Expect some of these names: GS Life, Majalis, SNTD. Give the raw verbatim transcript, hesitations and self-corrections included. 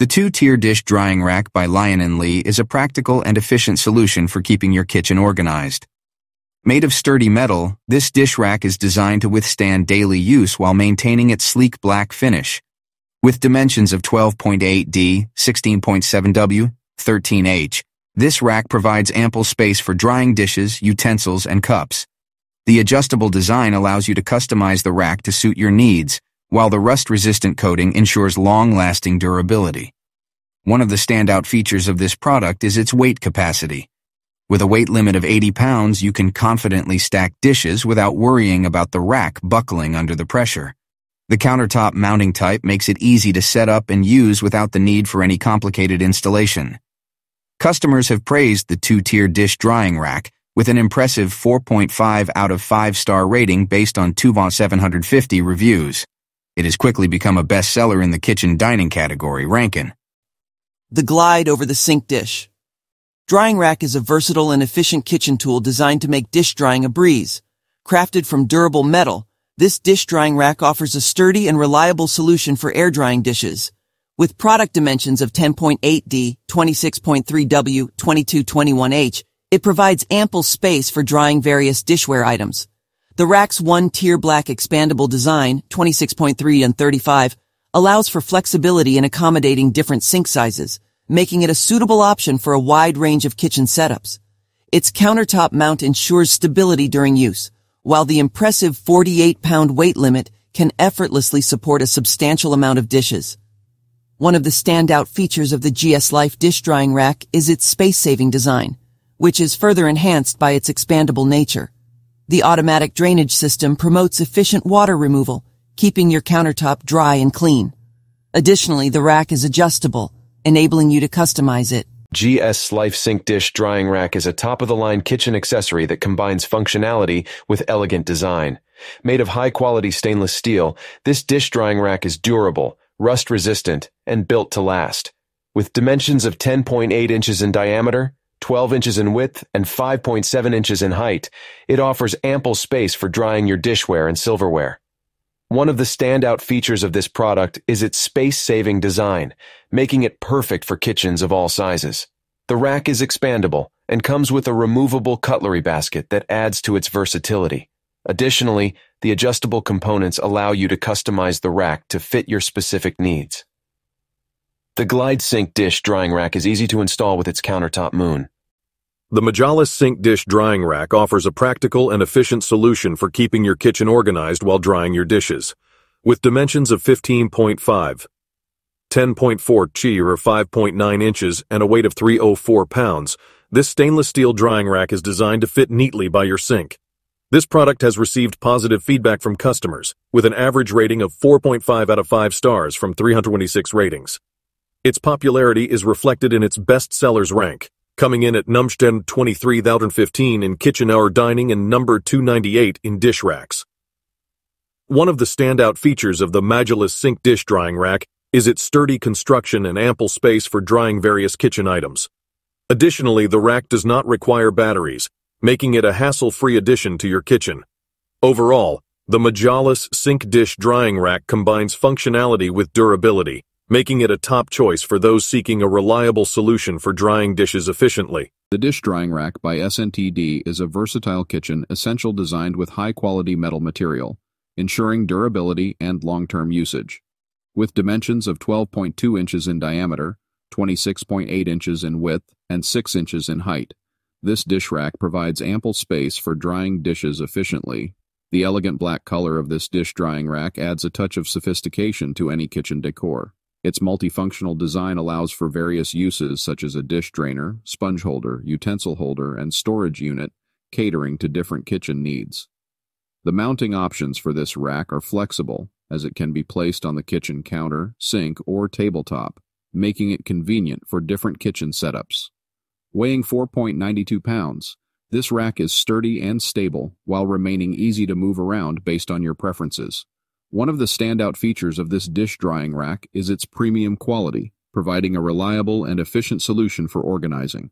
The two-tier dish drying rack by Lion and Lee is a practical and efficient solution for keeping your kitchen organized. Made of sturdy metal, this dish rack is designed to withstand daily use while maintaining its sleek black finish. With dimensions of twelve point eight D, sixteen point seven W, thirteen H, this rack provides ample space for drying dishes, utensils, and cups. The adjustable design allows you to customize the rack to suit your needs, while the rust-resistant coating ensures long-lasting durability. One of the standout features of this product is its weight capacity. With a weight limit of eighty pounds, you can confidently stack dishes without worrying about the rack buckling under the pressure. The countertop mounting type makes it easy to set up and use without the need for any complicated installation. Customers have praised the two-tier dish drying rack, with an impressive four point five out of five star rating based on two thousand seven hundred fifty reviews. It has quickly become a bestseller in the kitchen dining category ranking. The glide over the sink dish. Drying rack is a versatile and efficient kitchen tool designed to make dish drying a breeze. Crafted from durable metal, this dish drying rack offers a sturdy and reliable solution for air drying dishes. With product dimensions of ten point eight D, twenty-six point three W, twenty-two twenty-one H, it provides ample space for drying various dishware items. The rack's one-tier black expandable design, twenty-six point three and thirty-five, allows for flexibility in accommodating different sink sizes, making it a suitable option for a wide range of kitchen setups. Its countertop mount ensures stability during use, while the impressive forty-eight pound weight limit can effortlessly support a substantial amount of dishes. One of the standout features of the G S Life dish drying rack is its space-saving design, which is further enhanced by its expandable nature. The automatic drainage system promotes efficient water removal, keeping your countertop dry and clean. Additionally, the rack is adjustable, enabling you to customize it. G S Life Sink Dish Drying Rack is a top-of-the-line kitchen accessory that combines functionality with elegant design. Made of high-quality stainless steel, this dish drying rack is durable, rust-resistant, and built to last. With dimensions of ten point eight inches in diameter, twelve inches in width, and five point seven inches in height, it offers ample space for drying your dishware and silverware. One of the standout features of this product is its space-saving design, making it perfect for kitchens of all sizes. The rack is expandable and comes with a removable cutlery basket that adds to its versatility. Additionally, the adjustable components allow you to customize the rack to fit your specific needs. The Glide Sink Dish Drying Rack is easy to install with its countertop moon. The Majalis Sink Dish Drying Rack offers a practical and efficient solution for keeping your kitchen organized while drying your dishes. With dimensions of fifteen point five, ten point four chi or five point nine inches and a weight of three hundred four pounds, this stainless steel drying rack is designed to fit neatly by your sink. This product has received positive feedback from customers, with an average rating of four point five out of five stars from three hundred twenty-six ratings. Its popularity is reflected in its bestsellers rank, coming in at number twenty-three thousand fifteen in kitchen hour dining and number two ninety-eight in dish racks. One of the standout features of the Majalis Sink Dish Drying Rack is its sturdy construction and ample space for drying various kitchen items. Additionally, the rack does not require batteries, making it a hassle-free addition to your kitchen. Overall, the Majalis Sink Dish Drying Rack combines functionality with durability, making it a top choice for those seeking a reliable solution for drying dishes efficiently. The dish drying rack by S N T D is a versatile kitchen essential designed with high-quality metal material, ensuring durability and long-term usage. With dimensions of twelve point two inches in diameter, twenty-six point eight inches in width, and six inches in height, this dish rack provides ample space for drying dishes efficiently. The elegant black color of this dish drying rack adds a touch of sophistication to any kitchen decor. Its multifunctional design allows for various uses such as a dish drainer, sponge holder, utensil holder, and storage unit, catering to different kitchen needs. The mounting options for this rack are flexible, as it can be placed on the kitchen counter, sink, or tabletop, making it convenient for different kitchen setups. Weighing four point nine two pounds, this rack is sturdy and stable while remaining easy to move around based on your preferences. One of the standout features of this dish drying rack is its premium quality, providing a reliable and efficient solution for organizing.